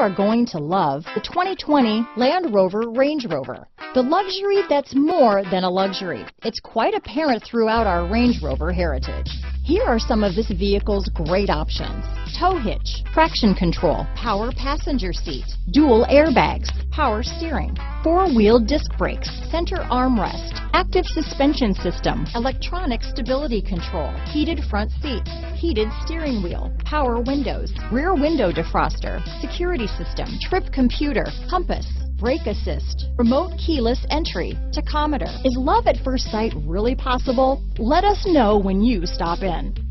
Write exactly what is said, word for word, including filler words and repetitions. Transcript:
are going to love the twenty twenty Land Rover Range Rover. The luxury that's more than a luxury. It's quite apparent throughout our Range Rover heritage. Here are some of this vehicle's great options: tow hitch, traction control, power passenger seat, dual airbags, power steering, four-wheel disc brakes, center armrest, active suspension system, electronic stability control, heated front seats, heated steering wheel, power windows, rear window defroster, security system, trip computer, compass, brake assist, remote keyless entry, tachometer. Is love at first sight really possible? Let us know when you stop in.